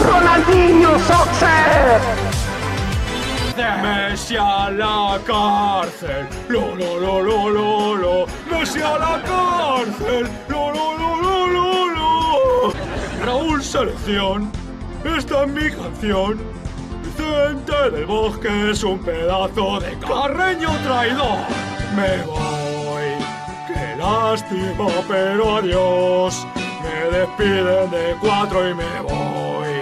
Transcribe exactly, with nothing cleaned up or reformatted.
Ronaldinho Soccer. Messi a la cárcel. Lo lo lo lo lo lo. Messi a la cárcel. Lo lo lo lo lo lo. Raúl selección. Esta es mi canción. Vicente del Bosque es un pedazo de carreño traidor. Me voy. Qué lástima, pero adiós. Me despiden de cuatro y me voy.